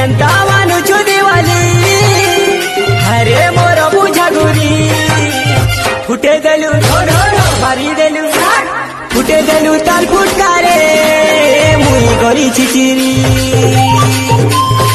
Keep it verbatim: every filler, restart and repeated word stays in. अजंता वानुचु दिवाली हरे मोर बुझा गुरी फुटे देलू भरी देलू फुटे देलू ताल फुटकारे मुई गरी छिचिरी।